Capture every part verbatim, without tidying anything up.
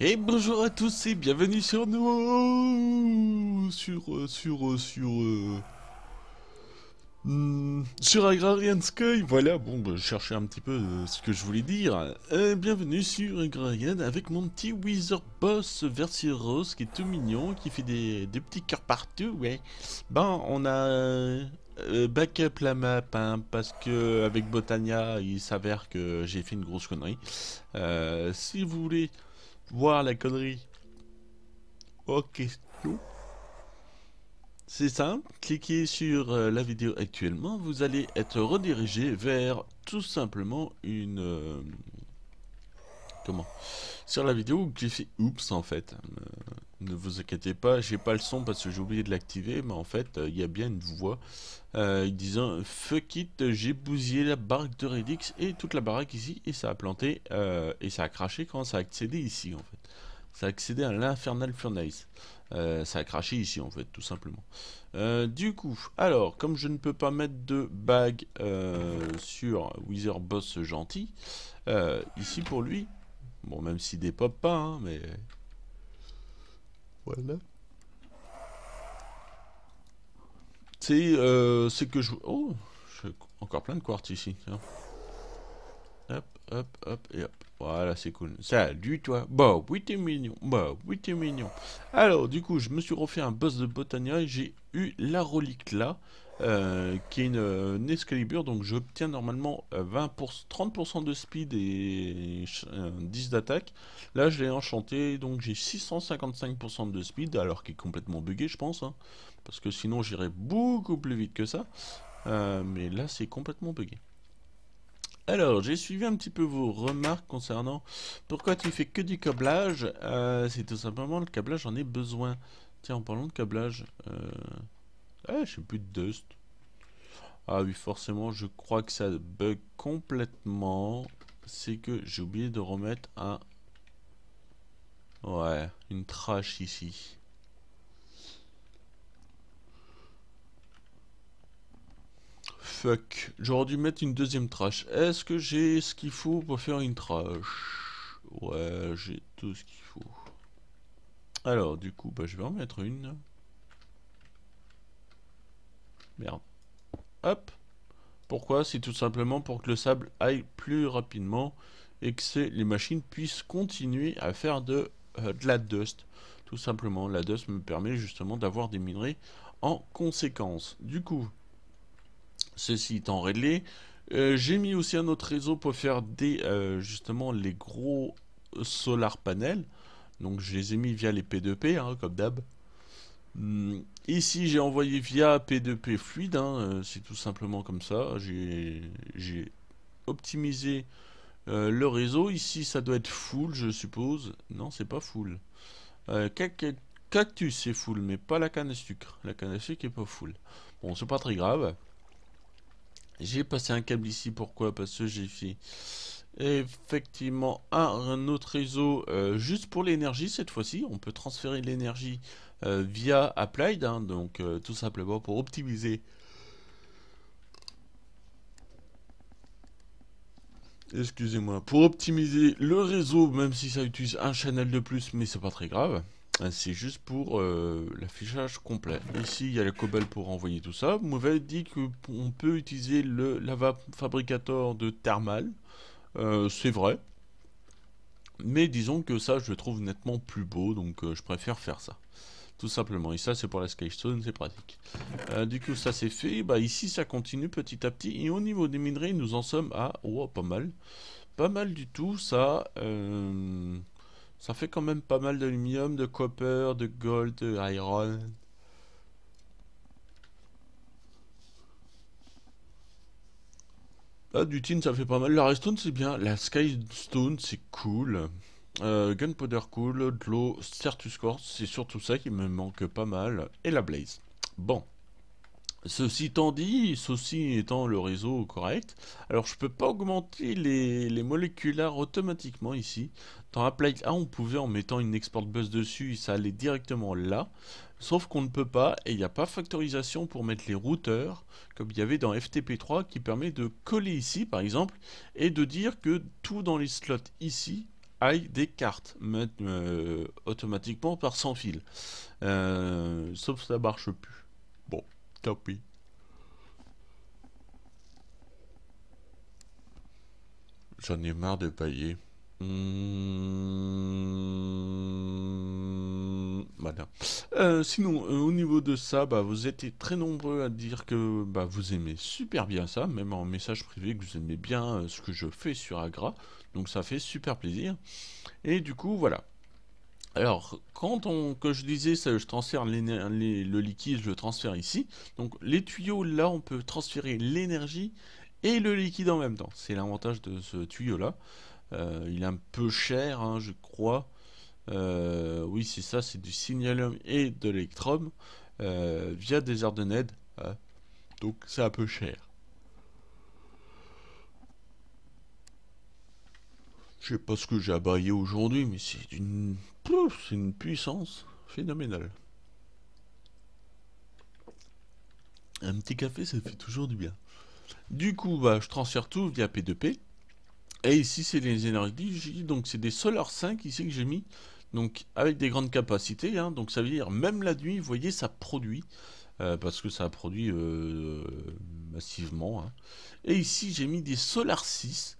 Et bonjour à tous et bienvenue sur nous sur euh, sur euh, sur euh, hmm, sur Agrarian Skies. Voilà, bon, bah, je cherchais un petit peu euh, ce que je voulais dire. Euh, bienvenue sur Agrarian avec mon petit Wither Boss version rose qui est tout mignon, qui fait des, des petits cœurs partout. Ouais. Ben, on a Euh, backup la map, hein, parce que avec Botania il s'avère que j'ai fait une grosse connerie. Euh, si vous voulez voir la connerie en question, c'est simple, cliquez sur euh, la vidéo actuellement, vous allez être redirigé vers tout simplement une euh, comment sur la vidéo où j'ai fait oups en fait. Euh, ne vous inquiétez pas, j'ai pas le son parce que j'ai oublié de l'activer, mais en fait il euh, y a bien une voix euh, disant fuck it, j'ai bousillé la baraque de Redix et toute la baraque ici, et ça a planté euh, et ça a craché quand ça a accédé ici en fait. Ça a accédé à l'infernal furnace. Euh, ça a craché ici en fait, tout simplement. Euh, du coup, alors, comme je ne peux pas mettre de bague euh, sur Wither Boss gentil, euh, ici pour lui, bon, même s'il dépop pas, hein, mais voilà. C'est euh, que je... Oh, j'ai encore plein de quartz ici. Tiens. Hop, hop, hop et hop. Voilà, c'est cool. Salut toi. Bah oui, t'es mignon. Bah oui, t'es mignon. Alors, du coup, je me suis refait un boss de Botania et j'ai eu la relique là, euh, qui est une, une escalibure. Donc, j'obtiens normalement vingt pour trente pour cent de speed et euh, dix d'attaque. Là, je l'ai enchanté. Donc, j'ai six cent cinquante-cinq pour cent de speed, alors qu'il est complètement bugué, je pense, hein, parce que sinon, j'irais beaucoup plus vite que ça. Euh, mais là, c'est complètement bugué. Alors, j'ai suivi un petit peu vos remarques concernant pourquoi tu fais que du câblage. Euh, c'est tout simplement le câblage, j'en ai besoin. Tiens, en parlant de câblage, euh... ah, j'ai plus de dust. Ah oui, forcément, je crois que ça bug complètement. C'est que j'ai oublié de remettre un... Ouais, une trash ici. Fuck, j'aurais dû mettre une deuxième trash. Est-ce que j'ai ce qu'il faut pour faire une trash? Ouais, j'ai tout ce qu'il faut. Alors, du coup, bah, je vais en mettre une. Merde. Hop. Pourquoi? C'est tout simplement pour que le sable aille plus rapidement et que les machines puissent continuer à faire de, euh, de la dust. Tout simplement, la dust me permet justement d'avoir des minerais en conséquence. Du coup, ceci étant réglé, euh, j'ai mis aussi un autre réseau pour faire des euh, justement les gros solar panels. Donc je les ai mis via les P deux P, hein, comme d'hab. Hum, ici j'ai envoyé via P deux P fluide, hein, euh, c'est tout simplement comme ça. J'ai optimisé euh, le réseau. Ici ça doit être full, je suppose. Non, c'est pas full. Euh, cactus c'est full, mais pas la canne à sucre. La canne à sucre est pas full. Bon, c'est pas très grave. J'ai passé un câble ici, pourquoi? Parce que j'ai fait effectivement un, un autre réseau euh, juste pour l'énergie cette fois-ci. On peut transférer l'énergie euh, via Applied, hein, donc euh, tout simplement pour optimiser. Excusez-moi, pour optimiser le réseau, même si ça utilise un channel de plus, mais c'est pas très grave. C'est juste pour euh, l'affichage complet. Ici, il y a le cobalt pour envoyer tout ça. Mouvet dit qu'on peut utiliser le lava fabricator de thermal. Euh, c'est vrai. Mais disons que ça, je le trouve nettement plus beau. Donc, euh, je préfère faire ça. Tout simplement. Et ça, c'est pour la Skystone. C'est pratique. Euh, du coup, ça, c'est fait. Bah, ici, ça continue petit à petit. Et au niveau des minerais, nous en sommes à... Oh, pas mal. Pas mal du tout, ça... Euh... Ça fait quand même pas mal d'aluminium, de copper, de gold, de iron. Ah, du tin, ça fait pas mal. La redstone, c'est bien. La skystone, c'est cool. Euh, gunpowder, cool. De l'eau, certus quartz, c'est surtout ça qui me manque pas mal. Et la blaze. Bon. Ceci étant dit, ceci étant le réseau correct, alors je peux pas augmenter les, les moléculaires automatiquement ici. Dans Applied A, on pouvait en mettant une export bus dessus, ça allait directement là. Sauf qu'on ne peut pas, et il n'y a pas factorisation pour mettre les routeurs, comme il y avait dans F T P trois, qui permet de coller ici par exemple, et de dire que tout dans les slots ici aille des cartes euh, automatiquement par sans fil. Euh, sauf que ça marche plus. Bon, tant pis. J'en ai marre de pailler. Mmh... Voilà. Euh, sinon, euh, au niveau de ça, bah, vous étiez très nombreux à dire que bah, vous aimez super bien ça, même en message privé, que vous aimez bien euh, ce que je fais sur Agra. Donc ça fait super plaisir. Et du coup, voilà. Alors, quand on, que je disais, ça, je transfère les, les, le liquide, je le transfère ici. Donc les tuyaux, là, on peut transférer l'énergie et le liquide en même temps. C'est l'avantage de ce tuyau-là. Euh, il est un peu cher, hein, je crois. Euh, oui, c'est ça, c'est du signalum et de l'électrum euh, via des Hardened. Hein. Donc, c'est un peu cher. Je sais pas ce que j'ai abayé aujourd'hui, mais c'est d'une c'est une puissance phénoménale. Un petit café, ça fait toujours du bien. Du coup, bah, je transfère tout via P deux P. Et ici, c'est les énergies, donc c'est des Solar cinq ici que j'ai mis, donc avec des grandes capacités, hein, donc ça veut dire même la nuit, vous voyez, ça produit, euh, parce que ça produit euh, massivement. Hein. Et ici, j'ai mis des Solar six,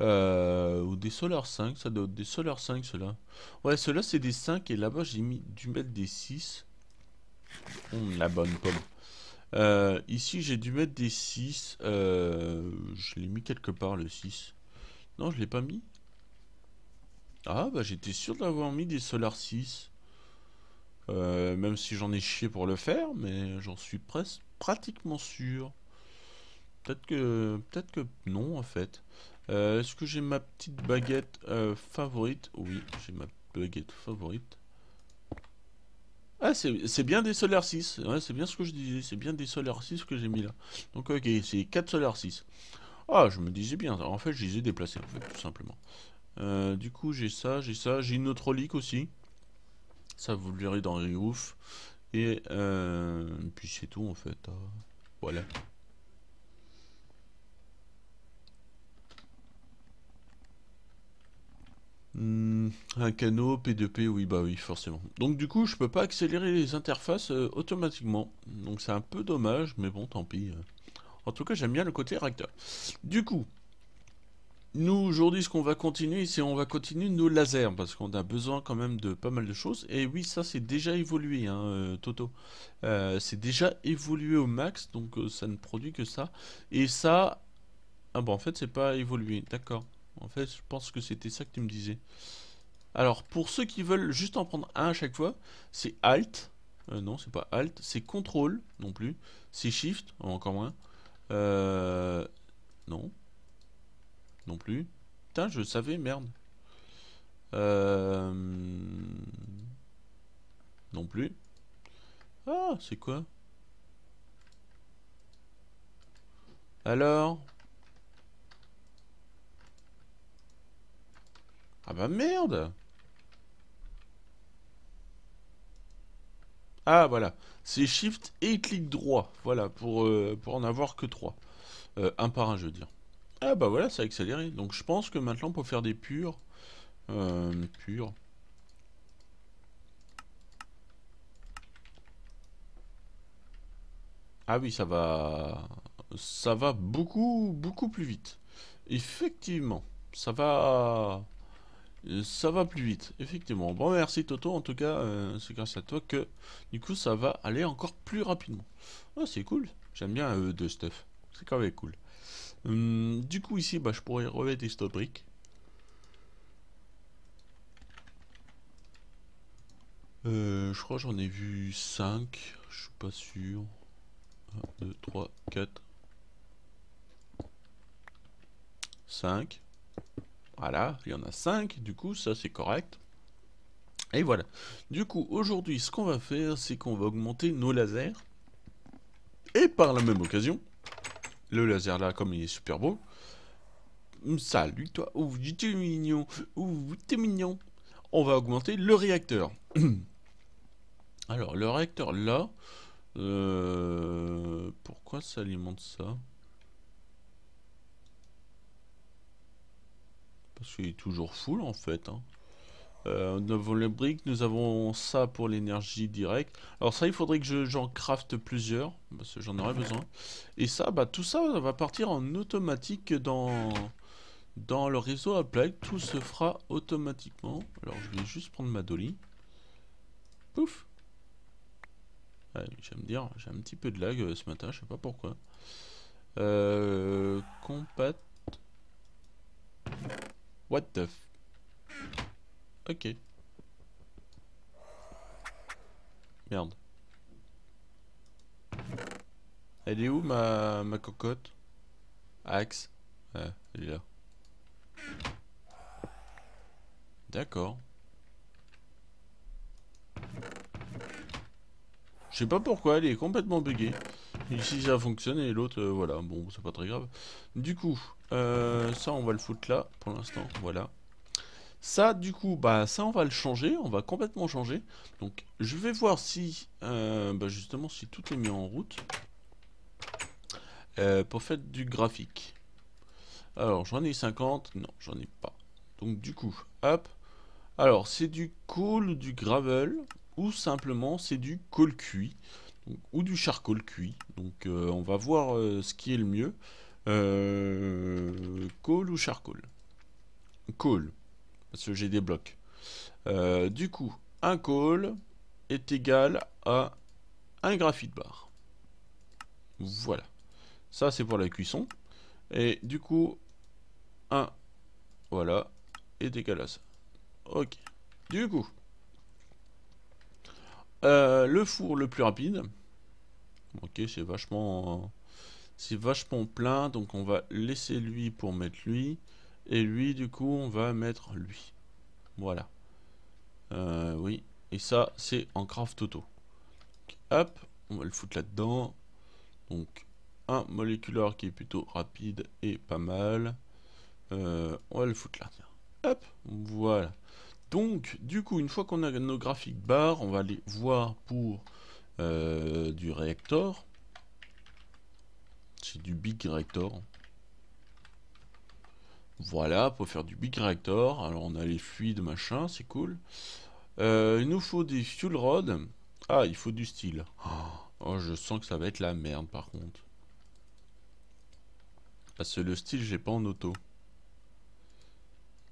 euh, ou des Solar cinq, ça doit être des Solar cinq, ceux-là. Ouais, ceux-là, c'est des cinq, et là-bas, j'ai dû mettre des six. Hum, la bonne pomme. Euh, ici, j'ai dû mettre des six, euh, je l'ai mis quelque part, le six. Non, je l'ai pas mis. Ah, bah j'étais sûr d'avoir mis des Solar six. Euh, même si j'en ai chié pour le faire, mais j'en suis presque pratiquement sûr. Peut-être que... Peut-être que... Non, en fait. Euh, Est-ce que j'ai ma petite baguette euh, favorite? Oui, j'ai ma baguette favorite. Ah, c'est bien des Solar six. Ouais, c'est bien ce que je disais. C'est bien des Solar six que j'ai mis là. Donc, ok, c'est quatre Solar six. Ah, je me disais bien. En fait, je les ai déplacés, en fait, tout simplement. Euh, du coup, j'ai ça, j'ai ça. J'ai une autre relique aussi. Ça, vous le verrez dans les ouf. Et euh, puis, c'est tout, en fait. Voilà. Hum, un canot, P deux P, oui, bah oui, forcément. Donc, du coup, je peux pas accélérer les interfaces euh, automatiquement. Donc, c'est un peu dommage, mais bon, tant pis. En tout cas, j'aime bien le côté réacteur. Du coup, nous, aujourd'hui, ce qu'on va continuer, c'est on va continuer nos lasers, parce qu'on a besoin quand même de pas mal de choses. Et oui, ça, c'est déjà évolué, hein, euh, Toto. Euh, c'est déjà évolué au max, donc euh, ça ne produit que ça. Et ça... Ah bon, en fait, c'est pas évolué, d'accord. En fait, je pense que c'était ça que tu me disais. Alors, pour ceux qui veulent juste en prendre un à chaque fois, c'est Alt. Euh, non, c'est pas Alt, c'est Control, non plus. C'est Shift, encore moins. Euh... Non. Non plus. Putain, je savais, merde. Euh... Non plus. Ah, c'est quoi? Alors? Ah bah merde! Ah voilà, c'est Shift et clic droit, voilà, pour, euh, pour en avoir que trois. Euh, un par un, je veux dire. Ah bah voilà, ça a accéléré. Donc je pense que maintenant, pour faire des purs... Euh, purs... Ah oui, ça va... Ça va beaucoup, beaucoup plus vite. Effectivement, ça va... Ça va plus vite, effectivement. Bon, merci Toto, en tout cas, euh, c'est grâce à toi que, du coup, ça va aller encore plus rapidement. Oh, c'est cool. J'aime bien euh, de stuff. C'est quand même cool. Hum, du coup, ici, bah, je pourrais remettre des stop bricks. Euh, je crois que j'en ai vu cinq. Je suis pas sûr. un, deux, trois, quatre, cinq. Voilà, il y en a cinq, du coup, ça c'est correct. Et voilà. Du coup, aujourd'hui, ce qu'on va faire, c'est qu'on va augmenter nos lasers. Et par la même occasion, le laser là, comme il est super beau. Salut toi, ouh, t'es mignon, ouh, t'es mignon. On va augmenter le réacteur. Alors, le réacteur là, euh, pourquoi ça alimente ça? parce qu'il est toujours full en fait. Hein. Euh, nous avons les briques, nous avons ça pour l'énergie directe. Alors ça, il faudrait que j'en crafte plusieurs, parce que j'en aurais besoin. Et ça, bah tout ça, ça va partir en automatique dans, dans le réseau Applied. Tout se fera automatiquement. Alors je vais juste prendre ma dolly. Pouf. Allez, j'aime dire, j'ai un petit peu de lag euh, ce matin, je sais pas pourquoi. Euh, compat. What the f... Ok. Merde. Elle est où ma, ma cocotte? Axe. Ah, elle est là. D'accord. Je sais pas pourquoi, elle est complètement buggée. Ici ça fonctionne et l'autre, euh, voilà. Bon, c'est pas très grave. Du coup, euh, ça on va le foutre là pour l'instant. Voilà. Ça, du coup, bah ça on va le changer, on va complètement changer. Donc je vais voir si, euh, bah, justement, si tout est mis en route euh, pour faire du graphique. Alors j'en ai cinquante, non j'en ai pas. Donc du coup, hop. Alors c'est du coal ou du gravel ou simplement c'est du coal cuit donc, ou du charcoal cuit. Donc euh, on va voir euh, ce qui est le mieux. Euh, coal ou charcoal. Coal. Parce que j'ai des blocs. Euh, du coup, un coal est égal à un graphite bar. Voilà. Ça, c'est pour la cuisson. Et du coup, un, voilà, est égal à ça. Ok. Du coup, euh, le four le plus rapide. Ok, c'est vachement, c'est vachement plein. Donc, on va laisser lui pour mettre lui. Et lui, du coup, on va mettre lui. Voilà. Euh, oui. Et ça, c'est en craft Toto. Hop. On va le foutre là-dedans. Donc, un moléculaire qui est plutôt rapide et pas mal. Euh, on va le foutre là. Tiens. Hop. Voilà. Donc, du coup, une fois qu'on a nos graphiques barres, on va les voir pour euh, du réacteur. C'est du big reactor. Voilà, pour faire du big reactor. Alors on a les fluides, machin, c'est cool. Euh, il nous faut des fuel rods. Ah, il faut du steel. Oh, je sens que ça va être la merde par contre. Parce que le steel, j'ai pas en auto.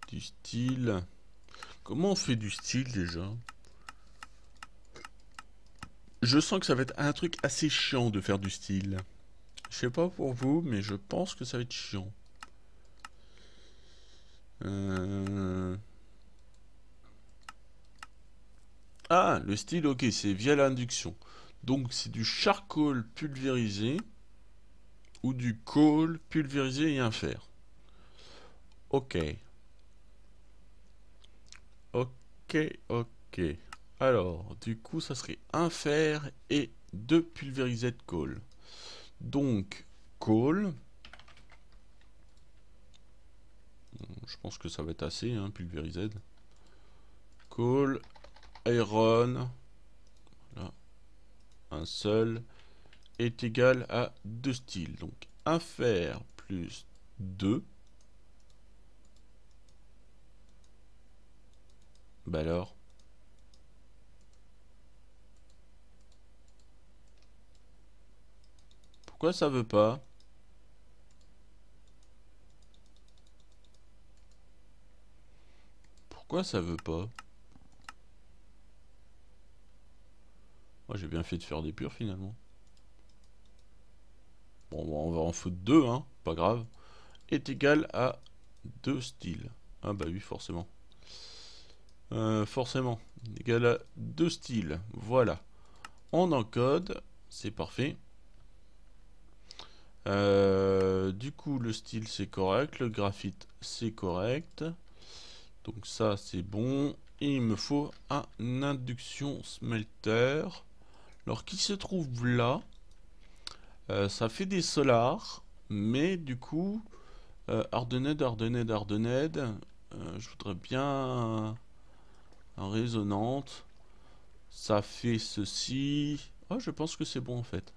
Du steel. Comment on fait du steel déjà? Je sens que ça va être un truc assez chiant de faire du steel. Je sais pas pour vous, mais je pense que ça va être chiant. Euh... Ah, le style, ok, c'est via l'induction. Donc c'est du charcoal pulvérisé ou du coal pulvérisé et un fer. Ok. Ok, ok. Alors, du coup, ça serait un fer et deux pulvérisés de coal. Donc, coal... Je pense que ça va être assez, hein, pulvérisé. Coal, iron, voilà. Un seul est égal à deux styles. Donc un fer plus deux. Bah alors. Pourquoi ça veut pas ? Pourquoi ça veut pas? Moi oh, j'ai bien fait de faire des purs finalement. Bon, bon on va en foutre deux, hein, pas grave. Est égal à deux styles. Ah bah oui forcément. Euh, forcément. Égal à deux styles. Voilà. On encode. C'est parfait. Euh, du coup le style c'est correct. Le graphite c'est correct. Donc ça c'est bon. Et il me faut un induction smelter. Alors qui se trouve là. euh, Ça fait des solars. Mais du coup euh, Hardened, Hardened, Hardened euh, je voudrais bien un, un résonante. Ça fait ceci. Oh je pense que c'est bon en fait.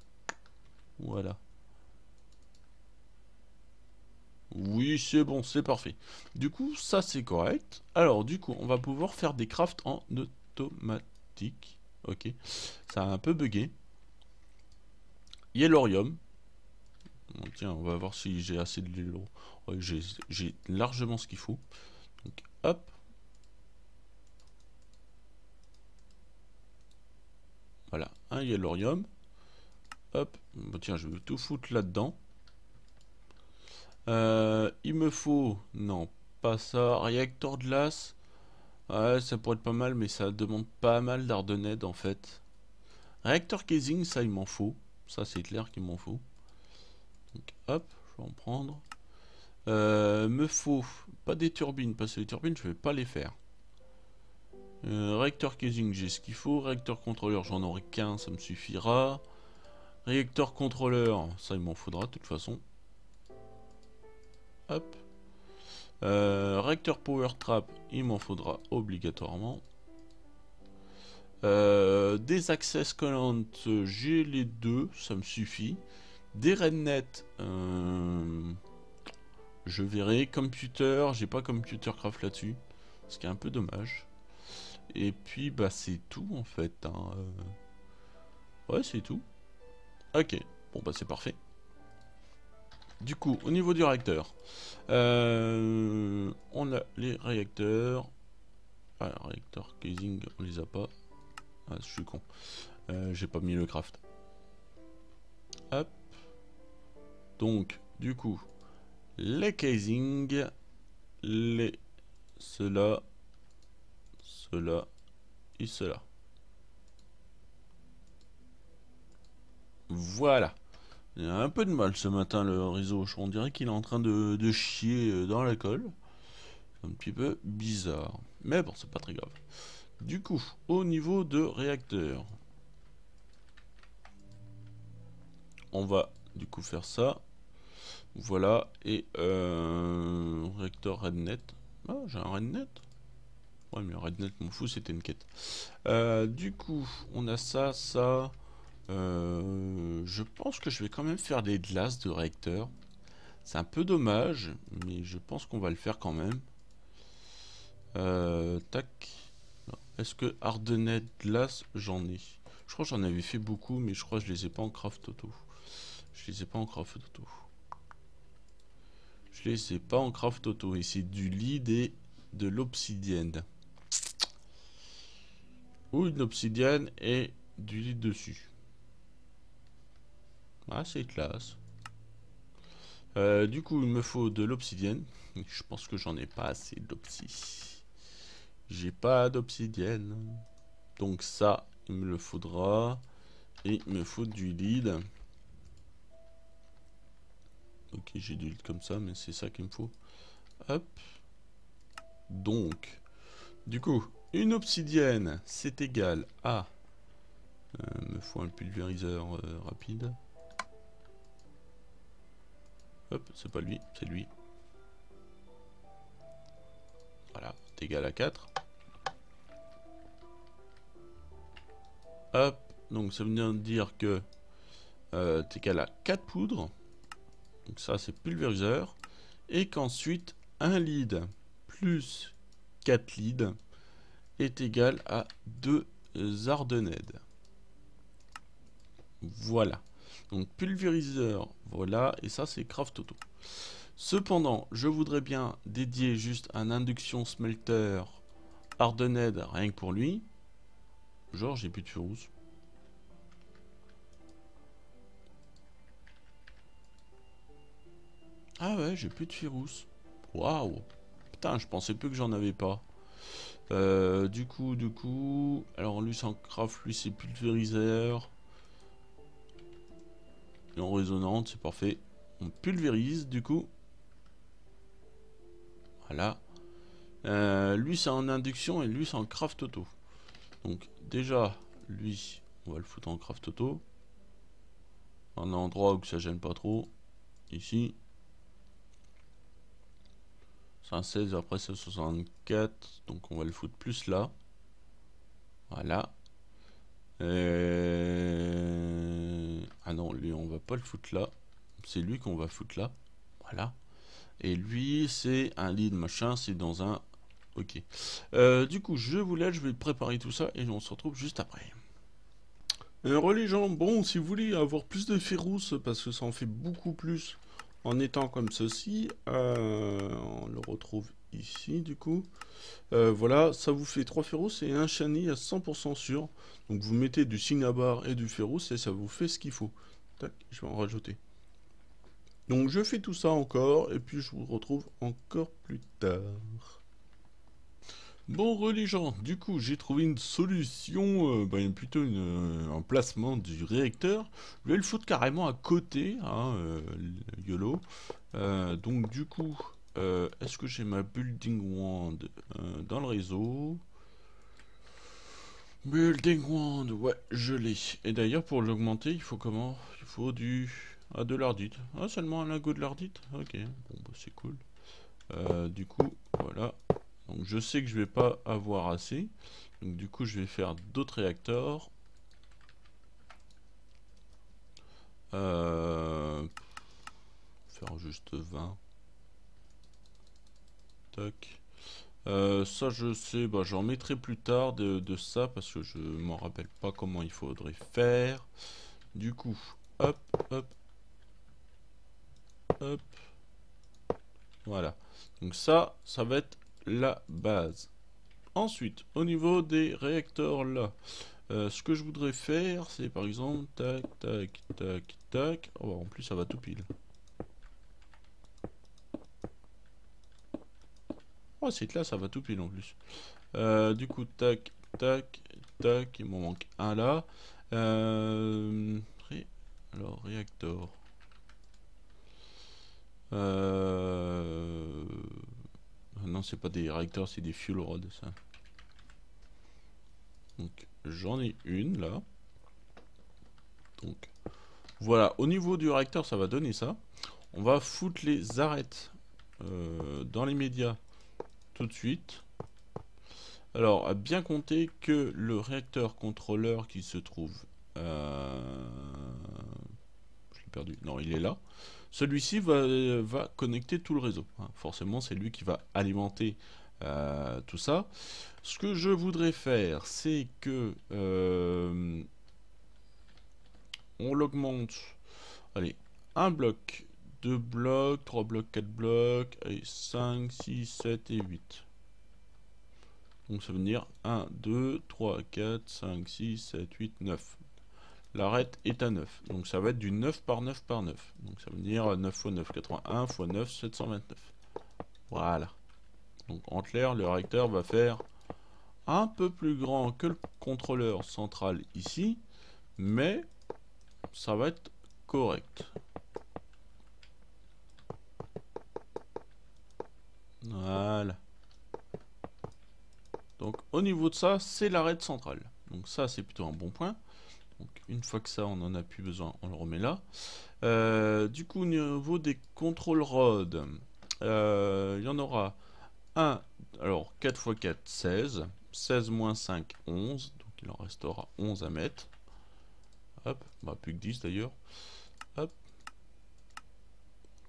Voilà. Oui, c'est bon, c'est parfait. Du coup, ça c'est correct. Alors, du coup, on va pouvoir faire des crafts en automatique. Ok, ça a un peu bugué. Yellorium. Bon, tiens, on va voir si j'ai assez de l'yellow. Ouais, j'ai largement ce qu'il faut. Donc, hop. Voilà, un Yellorium. Hop, bon, tiens, je vais tout foutre là-dedans. Euh, il me faut, non, pas ça, Reactor Glass. Ouais, ça pourrait être pas mal, mais ça demande pas mal d'Hardened en fait. Reactor Casing, ça il m'en faut. Ça c'est clair qu'il m'en faut. Donc hop, je vais en prendre. Euh, me faut pas des turbines, parce que les turbines je vais pas les faire. Euh, Reactor Casing, j'ai ce qu'il faut. Reactor Controller, j'en aurai qu'un, ça me suffira. Reactor Controller, ça il m'en faudra de toute façon. Hop. Euh, Reactor Power Trap, il m'en faudra obligatoirement. Euh, des Access Collant, j'ai les deux, ça me suffit. Des RedNet, euh, je verrai. Computer, j'ai pas ComputerCraft là-dessus, ce qui est un peu dommage. Et puis bah c'est tout en fait. Hein. Ouais, c'est tout. Ok, bon bah c'est parfait. Du coup, au niveau du réacteur, euh, on a les réacteurs. Ah, réacteur casing, on les a pas. Ah, je suis con. Euh, J'ai pas mis le craft. Hop. Donc, du coup, les casing, les cela, cela et cela. Voilà. Il y a un peu de mal ce matin le réseau, on dirait qu'il est en train de, de chier dans la colle. C'est un petit peu bizarre, mais bon c'est pas très grave. Du coup, au niveau de réacteur, on va du coup faire ça. Voilà, et euh, réacteur RedNet. Ah, j'ai un RedNet. Ouais mais RedNet m'en fout, c'était une quête. Euh, du coup, on a ça, ça... Euh, je pense que je vais quand même faire des glaces de réacteur. C'est un peu dommage, mais je pense qu'on va le faire quand même. Euh, tac. Est-ce que Hardened glace, j'en ai. Je crois que j'en avais fait beaucoup, mais je crois que je les ai pas en craft Toto. Je les ai pas en craft Toto. Je les ai pas en craft Toto. Et c'est du lead et de l'obsidienne. Ou une obsidienne et du lead dessus. Ah, c'est classe. Euh, du coup, il me faut de l'obsidienne. Je pense que j'en ai pas assez d'obsi. J'ai pas d'obsidienne. Donc ça, il me le faudra. Et il me faut du lead. Ok, j'ai du lead comme ça, mais c'est ça qu'il me faut. Hop. Donc, du coup, une obsidienne, c'est égal à... Il me faut un pulvériseur euh, rapide. Hop, c'est pas lui, c'est lui. Voilà, c'est égal à quatre. Hop, donc ça veut dire que euh, t'es égal à quatre poudres. Donc ça c'est pulvériseur. Et qu'ensuite un lead plus quatre leads est égal à deux Hardened. Voilà, donc pulvériseur, voilà, et ça c'est craft auto. Cependant, je voudrais bien dédier juste un induction smelter Hardened rien que pour lui. Genre, j'ai plus de feu rouge. Ah ouais, j'ai plus de feu rouge. Waouh, putain, je pensais plus que j'en avais pas. Euh, du coup, du coup, alors lui c'est en craft, lui c'est pulvériseur. Et en résonante, c'est parfait. On pulvérise du coup. Voilà. Euh, lui c'est en induction et lui c'est en craft auto. Donc déjà, lui, on va le foutre en craft auto. Un endroit où ça gêne pas trop. Ici. C'est un seize, après c'est soixante-quatre. Donc on va le foutre plus là. Voilà. Et... Ah non, lui on va pas le foutre là. C'est lui qu'on va foutre là. Voilà. Et lui, c'est un lead machin, c'est dans un... Ok. Euh, du coup, je vous laisse, je vais préparer tout ça et on se retrouve juste après. Alors les gens, bon, si vous voulez avoir plus de ferrousse, parce que ça en fait beaucoup plus en étant comme ceci, euh, on le retrouve ici du coup. Euh, voilà, ça vous fait trois ferrousse et un chenille à cent pour cent sûr. Donc vous mettez du cinnabar et du ferrousse et ça vous fait ce qu'il faut. Tac, je vais en rajouter. Donc je fais tout ça encore et puis je vous retrouve encore plus tard. Bon religion, du coup j'ai trouvé une solution, euh, ben, plutôt une, euh, un placement du réacteur. Je vais le foutre carrément à côté, hein, euh, YOLO. Euh, donc du coup, euh, est-ce que j'ai ma building wand euh, dans le réseau? Building wand, ouais, je l'ai. Et d'ailleurs pour l'augmenter, il faut comment? Il faut du... Ah, de l'ardite. Ah, seulement un lingot de l'ardite. Ok, bon bah c'est cool. Euh, du coup, voilà. Donc je sais que je vais pas avoir assez, donc du coup je vais faire d'autres réacteurs. Euh, faire juste vingt. Tac. Euh, ça je sais, bah, j'en mettrai plus tard de, de ça parce que je m'en rappelle pas comment il faudrait faire. Du coup, hop, hop, hop. Voilà. Donc ça, ça va être la base. Ensuite, au niveau des réacteurs là, euh, ce que je voudrais faire, c'est par exemple, tac, tac, tac, tac. Oh, en plus, ça va tout pile. Oh, c'est clair, ça va tout pile en plus. Euh, du coup, tac, tac, tac. Il m'en manque un là. Euh, ré... Alors, réacteur. Euh... Non, c'est pas des réacteurs, c'est des fuel rods, ça. Donc, j'en ai une, là. Donc, voilà. Au niveau du réacteur, ça va donner ça. On va foutre les arêtes euh, dans les médias tout de suite. Alors, à bien compter que le réacteur contrôleur qui se trouve... Euh... Je l'ai perdu. Non, il est là. Celui-ci va, va connecter tout le réseau. Forcément, c'est lui qui va alimenter euh, tout ça. Ce que je voudrais faire, c'est que euh, on l'augmente. Allez, un bloc, deux blocs, trois blocs, quatre blocs, et cinq, six, sept et huit. Donc ça veut dire un, deux, trois, quatre, cinq, six, sept, huit, neuf. L'arête est à neuf. Donc ça va être du neuf par neuf par neuf. Donc ça veut dire neuf fois neuf, quatre-vingt-un fois neuf, sept cent vingt-neuf. Voilà. Donc en clair, le réacteur va faire un peu plus grand que le contrôleur central ici. Mais ça va être correct. Voilà. Donc au niveau de ça, c'est l'arête centrale. Donc ça, c'est plutôt un bon point. Donc une fois que ça, on n'en a plus besoin, on le remet là. Euh, du coup, au niveau des control rods, euh, il y en aura un. Alors, quatre fois quatre, seize. seize moins cinq, onze. Donc il en restera onze à mettre. Hop, bah, plus que dix d'ailleurs. Hop.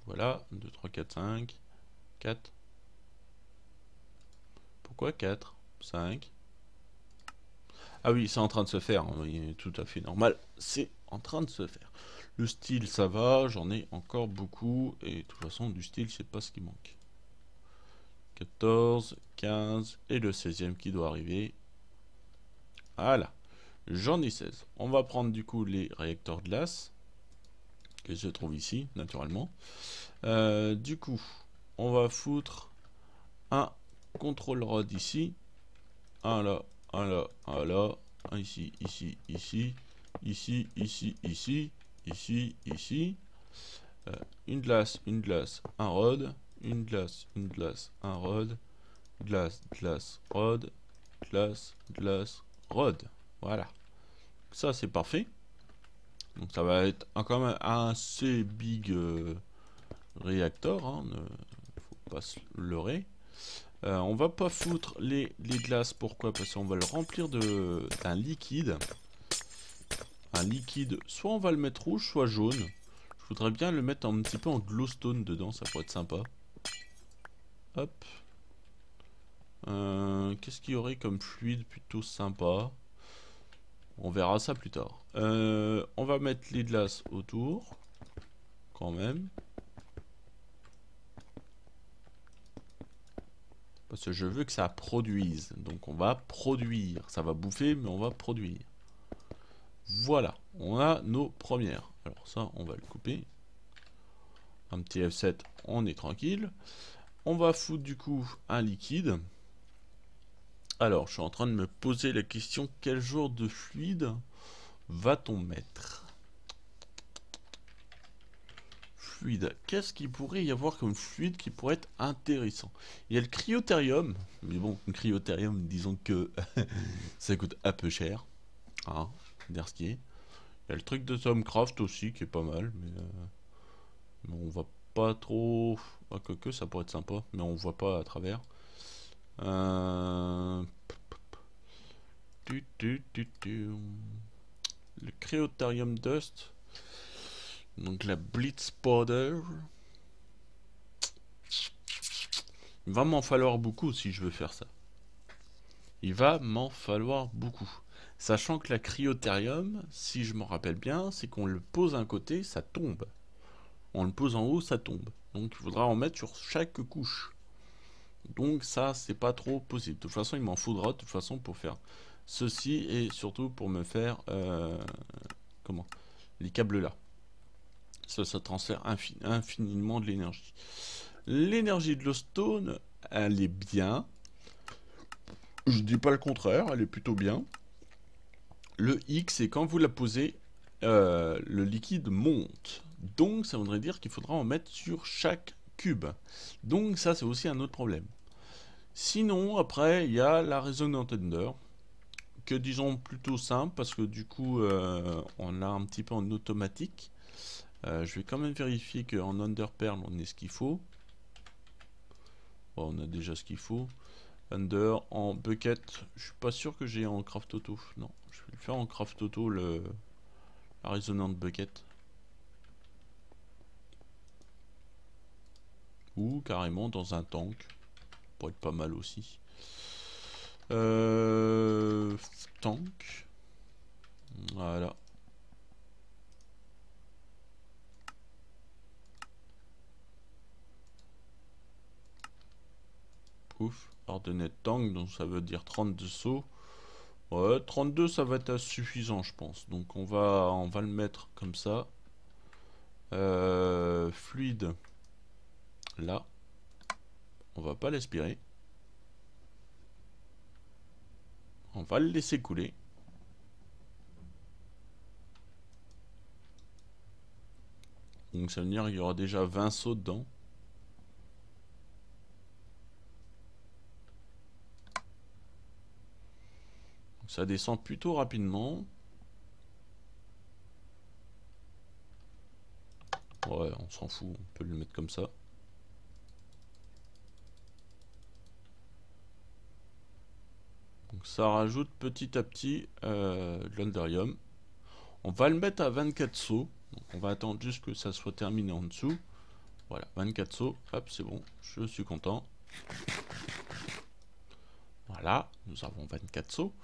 Voilà, deux, trois, quatre, cinq, quatre. Pourquoi quatre, cinq? Ah oui, c'est en train de se faire, hein, tout à fait normal, c'est en train de se faire. Le style, ça va, j'en ai encore beaucoup, et de toute façon, du style, c'est pas ce qui manque. quatorze, quinze, et le seizième qui doit arriver. Voilà, j'en ai seize. On va prendre du coup les réacteurs glace, que je trouve ici, naturellement. Euh, du coup, on va foutre un control rod ici, un là, un là, un là, un ici, ici, ici, ici, ici, ici, ici, ici, euh, une glace, une glace, un rod, une glace, une glace, un rod, glace, glace, rod, glace, glace, rod. Voilà. Ça c'est parfait. Donc ça va être quand même assez big euh, réacteur, hein, ne faut pas se leurrer. Euh, on va pas foutre les, les glaces, pourquoi? Parce qu'on va le remplir d'un liquide. Un liquide, soit on va le mettre rouge, soit jaune. Je voudrais bien le mettre un petit peu en glowstone dedans, ça pourrait être sympa. Hop. Euh, Qu'est-ce qu'il y aurait comme fluide plutôt sympa? On verra ça plus tard. Euh, on va mettre les glaces autour. Quand même. Parce que je veux que ça produise. Donc on va produire. Ça va bouffer, mais on va produire. Voilà. On a nos premières. Alors ça, on va le couper. Un petit F sept, on est tranquille. On va foutre du coup un liquide. Alors, je suis en train de me poser la question, quel genre de fluide va-t-on mettre? Fluide, qu'est-ce qu'il pourrait y avoir comme fluide qui pourrait être intéressant? Il y a le cryotherium, mais bon, le cryotherium, disons que ça coûte un peu cher. Hein, derskier. Il y a le truc de Tomcraft aussi qui est pas mal, mais, euh, mais on va pas trop... Ah, que, que ça pourrait être sympa, mais on voit pas à travers. Euh... Le Cryotherium Dust. Donc la Blitz Powder. Il va m'en falloir beaucoup si je veux faire ça. Il va m'en falloir beaucoup. Sachant que la Cryotherium, si je m'en rappelle bien, c'est qu'on le pose d'un côté, ça tombe. On le pose en haut, ça tombe. Donc il faudra en mettre sur chaque couche. Donc ça c'est pas trop possible. De toute façon il m'en faudra de toute façon pour faire ceci et surtout pour me faire euh, comment les câbles là. Ça, ça transfère infin infiniment de l'énergie. L'énergie de l'ostone, elle est bien. Je dis pas le contraire, elle est plutôt bien. Le X c'est quand vous la posez, euh, le liquide monte. Donc ça voudrait dire qu'il faudra en mettre sur chaque cube. Donc ça c'est aussi un autre problème. Sinon après il y a la résonante Under, que disons plutôt simple parce que du coup euh, on l'a un petit peu en automatique. Euh, je vais quand même vérifier qu'en Under Pearl on est ce qu'il faut. Bon, on a déjà ce qu'il faut. Under en bucket, je suis pas sûr que j'ai en craft auto. Non, je vais le faire en craft auto le la résonante bucket. Ou carrément dans un tank. Pour être pas mal aussi. Euh, tank. Voilà. Ouf. Hardened tank. Donc ça veut dire trente-deux sauts. Ouais, trente-deux ça va être suffisant je pense. Donc on va, on va le mettre comme ça. Euh, fluide. Là, on va pas l'aspirer. On va le laisser couler. Donc ça veut dire qu'il y aura déjà vingt sauts dedans. Donc ça descend plutôt rapidement. Ouais, on s'en fout, on peut le mettre comme ça. Donc ça rajoute petit à petit euh, de l'Underium. On va le mettre à vingt-quatre sauts. Donc on va attendre juste que ça soit terminé en dessous. Voilà, vingt-quatre sauts. Hop, c'est bon, je suis content. Voilà, nous avons vingt-quatre sauts.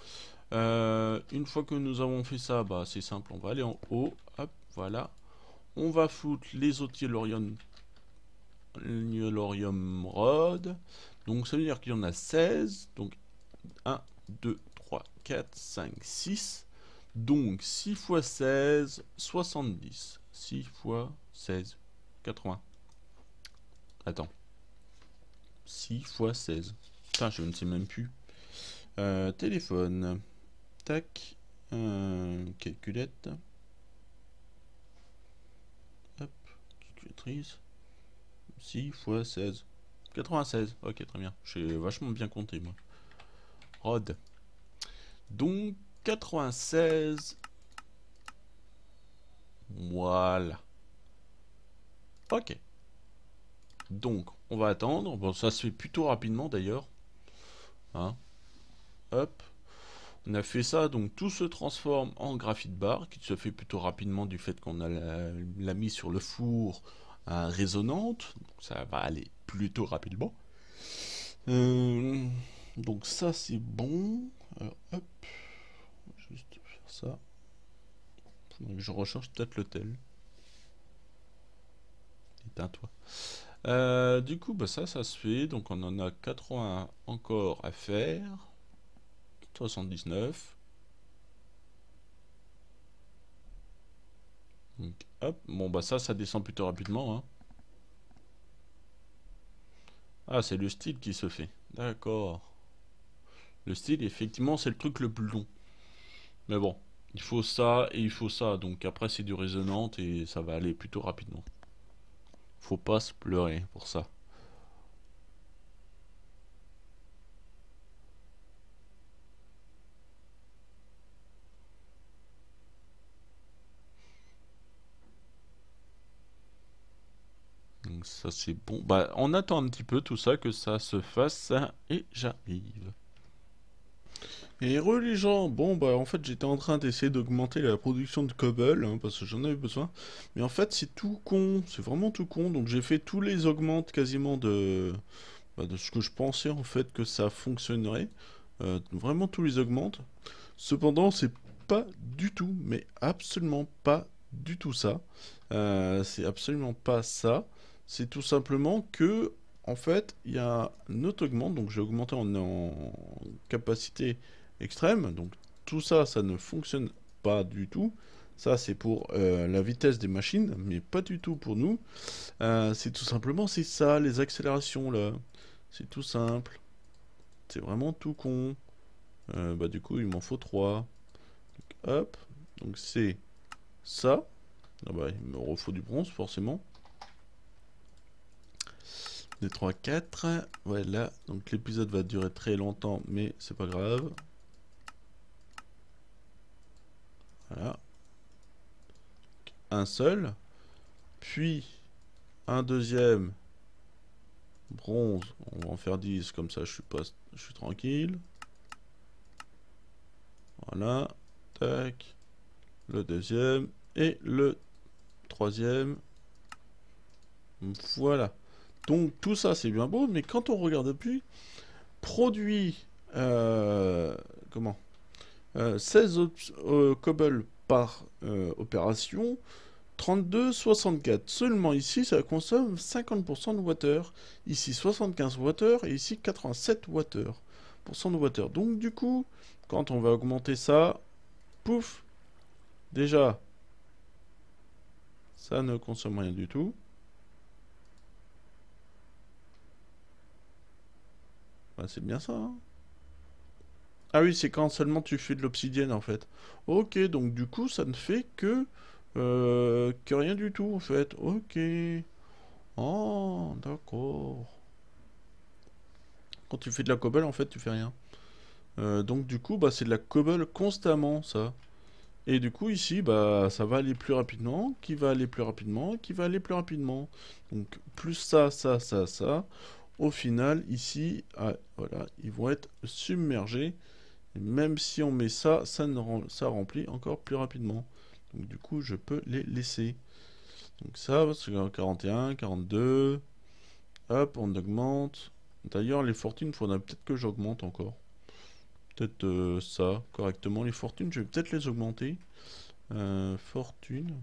Euh, une fois que nous avons fait ça, bah, c'est simple, on va aller en haut. Hop, voilà. On va foutre les autres Yellorium, Yellorium Rod. Donc ça veut dire qu'il y en a seize. Donc un, deux, trois, quatre, cinq, six. Donc six fois seize, soixante-dix. six fois seize, quatre-vingts. Attends. six fois seize. Putain, je ne sais même plus. Euh, téléphone. Tac. Euh, calculette. Hop. Calculatrice. six fois seize. quatre-vingt-seize. Ok, très bien. J'ai vachement bien compté, moi. Rod. Donc quatre-vingt-seize. Voilà. Ok. Donc on va attendre. Bon, ça se fait plutôt rapidement d'ailleurs. Hein? Hop. On a fait ça. Donc tout se transforme en graphite bar, qui se fait plutôt rapidement du fait qu'on a la, la mise sur le four hein, résonante. Donc ça va aller plutôt rapidement. Euh, donc ça c'est bon. Alors hop, on va juste faire ça. Donc, je recherche peut-être l'hôtel. Éteins-toi. Euh, du coup, bah, ça, ça se fait. Donc on en a quatre-vingts encore à faire. soixante-dix-neuf. Donc, hop, bon bah ça, ça descend plutôt rapidement. Hein. Ah, c'est le style qui se fait. D'accord. Le style, effectivement, c'est le truc le plus long. Mais bon, il faut ça et il faut ça. Donc après, c'est du résonante et ça va aller plutôt rapidement. Faut pas se pleurer pour ça. Donc ça c'est bon. Bah on attend un petit peu tout ça, que ça se fasse et j'arrive. Et re les gens, bon bah en fait j'étais en train d'essayer d'augmenter la production de cobble, hein, parce que j'en avais besoin. Mais en fait c'est tout con, c'est vraiment tout con. Donc j'ai fait tous les augmentes quasiment de, bah, de ce que je pensais en fait que ça fonctionnerait. Euh, vraiment tous les augmentes. Cependant c'est pas du tout, mais absolument pas du tout ça. Euh, c'est absolument pas ça. C'est tout simplement que en fait il y a une autre augmente, donc j'ai augmenté en, en capacité extrême, donc tout ça, ça ne fonctionne pas du tout. Ça c'est pour euh, la vitesse des machines, mais pas du tout pour nous. Euh, c'est tout simplement, c'est ça, les accélérations là, c'est tout simple, c'est vraiment tout con. Euh, bah du coup il m'en faut trois, donc, hop, donc c'est ça. Ah bah, il me refaut du bronze forcément. Deux, trois, quatre, voilà, donc l'épisode va durer très longtemps, mais c'est pas grave. Voilà. Un seul, puis un deuxième bronze, on va en faire dix, comme ça je suis pas, je suis tranquille. Voilà, tac, le deuxième et le troisième. Voilà. Donc tout ça c'est bien beau, mais quand on regarde depuis, produit euh, comment euh, seize euh, cobble par euh, opération, trente-deux, soixante-quatre. Seulement ici ça consomme cinquante pour cent de water, ici soixante-quinze water et ici quatre-vingt-sept water, pourcent de water. Donc du coup, quand on va augmenter ça, pouf, déjà, ça ne consomme rien du tout. C'est bien ça, hein. Ah oui, c'est quand seulement tu fais de l'obsidienne en fait. Ok, donc du coup ça ne fait que euh, que rien du tout en fait. Ok. Oh d'accord. Quand tu fais de la cobble en fait tu fais rien. Euh, donc du coup bah c'est de la cobble constamment ça. Et du coup ici bah ça va aller plus rapidement, qui va aller plus rapidement, qui va aller plus rapidement. Donc plus ça, ça, ça, ça. Au final, ici, ah, voilà, ils vont être submergés. Et même si on met ça, ça, ne rem ça remplit encore plus rapidement. Donc du coup, je peux les laisser. Donc ça, quarante et un, quarante-deux. Hop, on augmente. D'ailleurs, les fortunes, il faudra peut-être que j'augmente encore. Peut-être euh, ça, correctement. Les fortunes, je vais peut-être les augmenter. Euh, fortune.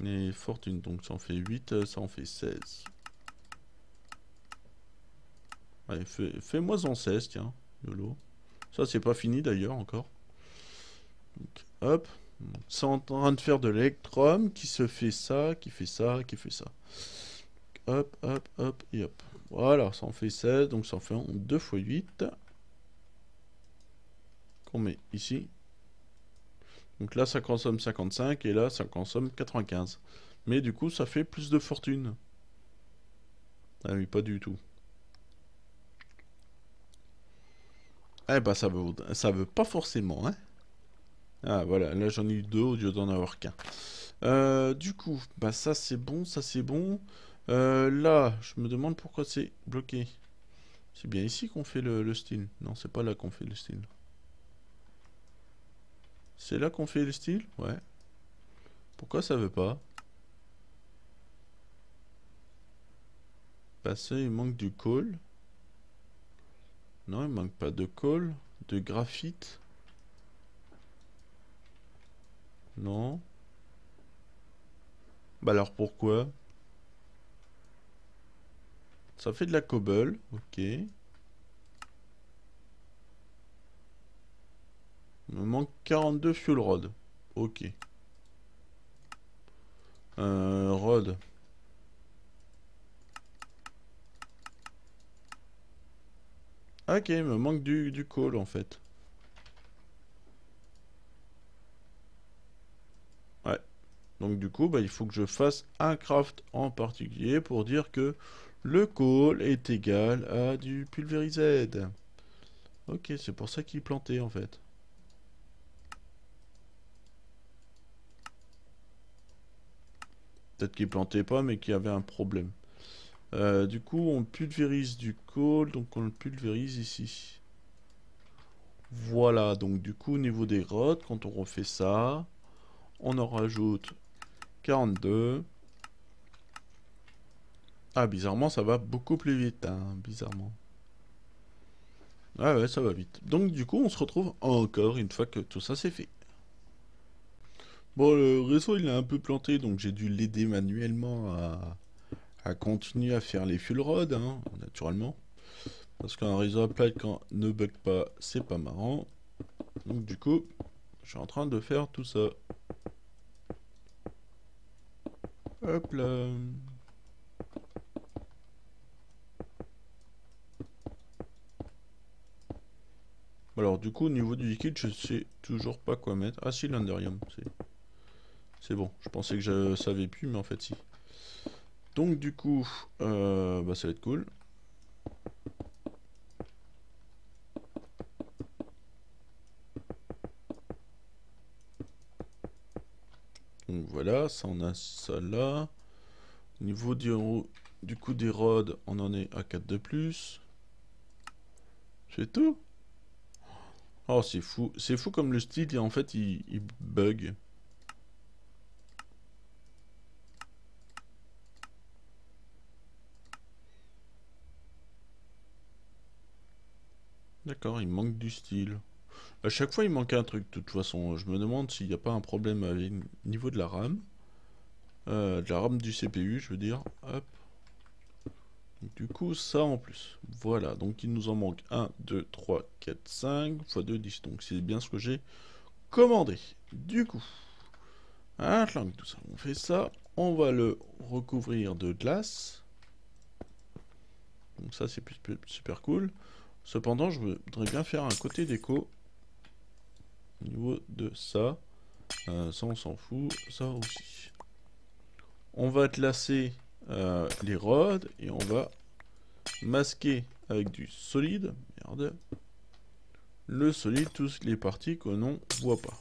Les fortunes, donc ça en fait huit, ça en fait seize. Allez, fais-moi en seize, tiens, yolo. Ça, c'est pas fini, d'ailleurs, encore. Donc, hop. C'est en train de faire de l'électrum qui se fait ça, qui fait ça, qui fait ça. Donc, hop, hop, hop, et hop. Voilà, ça en fait seize, donc ça en fait deux fois huit. Qu'on met ici. Donc là, ça consomme cinquante-cinq, et là, ça consomme quatre-vingt-quinze. Mais du coup, ça fait plus de fortune. Ah oui, pas du tout. Eh ben ça veut, ça veut pas forcément, hein. Ah voilà, là j'en ai eu deux au lieu d'en avoir qu'un. Euh, du coup, bah ça c'est bon, ça c'est bon. Euh, là, je me demande pourquoi c'est bloqué. C'est bien ici qu'on fait le, le style. Non, c'est pas là qu'on fait le style. C'est là qu'on fait le style? Ouais. Pourquoi ça veut pas? passé, il manque du coal. Non, il manque pas de coal, de graphite. Non. Bah alors pourquoi? Ça fait de la cobble, ok. Il me manque quarante-deux fuel rods, ok. Euh, rod. Ok, il me manque du, du coal en fait. Ouais. Donc du coup, bah, il faut que je fasse un craft en particulier pour dire que le coal est égal à du pulvériseur. Ok, c'est pour ça qu'il plantait en fait. Peut-être qu'il plantait pas, mais qu'il y avait un problème. Euh, du coup, on pulvérise du coal, donc on le pulvérise ici. Voilà, donc du coup, au niveau des rods, quand on refait ça, on en rajoute quarante-deux. Ah, bizarrement, ça va beaucoup plus vite, hein, bizarrement. Ah ouais, ça va vite. Donc, du coup, on se retrouve encore une fois que tout ça c'est fait. Bon, le réseau, il a un peu planté, donc j'ai dû l'aider manuellement à, à continuer à faire les fuel rods, hein, naturellement. Parce qu'un réseau à plat, quand ne bug pas, c'est pas marrant. Donc, du coup, je suis en train de faire tout ça. Hop là. Alors du coup au niveau du liquide je sais toujours pas quoi mettre. Ah si, l'Underium, c'est bon, je pensais que je savais plus mais en fait si. Donc du coup euh, bah, ça va être cool. Donc voilà, ça on a ça là. Au niveau du, du coup des rods on en est à quatre de plus. C'est tout. Oh c'est fou, c'est fou comme le style et en fait il, il bug. D'accord, il manque du style. À chaque fois il manque un truc de toute façon. Je me demande s'il n'y a pas un problème avec le niveau de la RAM. Euh, de la RAM du C P U je veux dire. Hop. Du coup, ça en plus. Voilà, donc il nous en manque un, deux, trois, quatre, cinq, fois deux, dix. Donc c'est bien ce que j'ai commandé. Du coup, un clang, tout ça. On fait ça. On va le recouvrir de glace. Donc ça, c'est super cool. Cependant, je voudrais bien faire un côté déco. Au niveau de ça. Euh, ça, on s'en fout. Ça aussi. On va glacer. Euh, les rods et on va masquer avec du solide. Merde. Le solide, toutes les parties que l'on voit pas.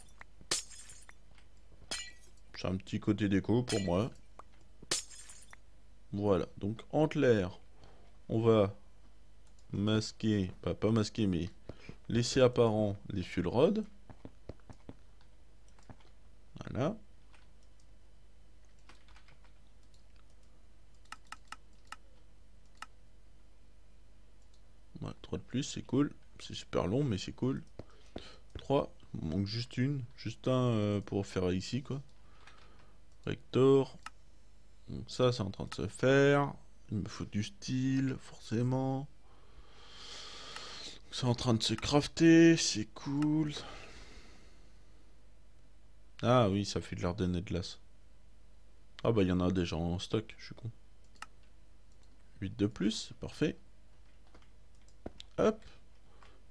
C'est un petit côté déco pour moi. Voilà. Donc en clair, on va masquer, pas, pas masquer, mais laisser apparent les fuel rods. Voilà. trois de plus, c'est cool, c'est super long mais c'est cool. Trois, il manque juste une, juste un euh, pour faire ici quoi. Rector, donc ça c'est en train de se faire. Il me faut du style forcément. C'est en train de se crafter, c'est cool. Ah oui, ça fait de l'Ardenne et de glace. Ah bah il y en a déjà en stock, je suis con. huit de plus, parfait. Hop,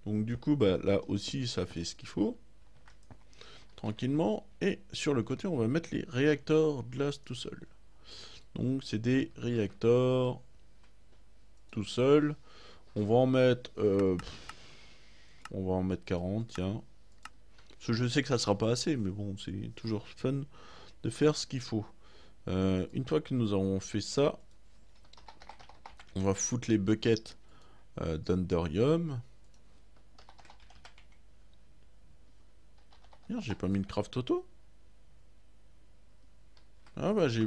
donc du coup bah, là aussi ça fait ce qu'il faut tranquillement. Et sur le côté on va mettre les réacteurs glace tout seul. Donc c'est des réacteurs tout seul. On va en mettre euh, on va en mettre quarante, tiens. Parce que je sais que ça sera pas assez mais bon c'est toujours fun de faire ce qu'il faut. euh, Une fois que nous avons fait ça, on va foutre les buckets Euh, d'Underium. J'ai pas mis le craft auto. Ah bah j'ai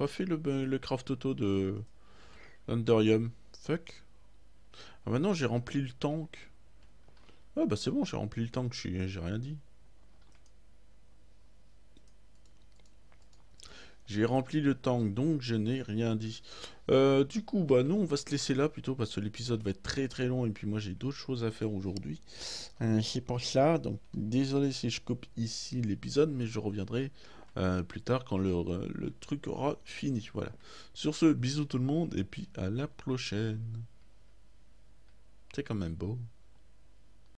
pas fait le, le craft auto de Underium. Fuck. Ah bah non, j'ai rempli le tank. Ah bah c'est bon, j'ai rempli le tank, j'ai rien dit. J'ai rempli le tank, donc je n'ai rien dit. Euh, du coup, bah non, on va se laisser là plutôt parce que l'épisode va être très très long et puis moi j'ai d'autres choses à faire aujourd'hui. Euh, c'est pour ça, donc désolé si je coupe ici l'épisode, mais je reviendrai euh, plus tard quand le, le truc aura fini. Voilà. Sur ce, bisous tout le monde et puis à la prochaine. C'est quand même beau.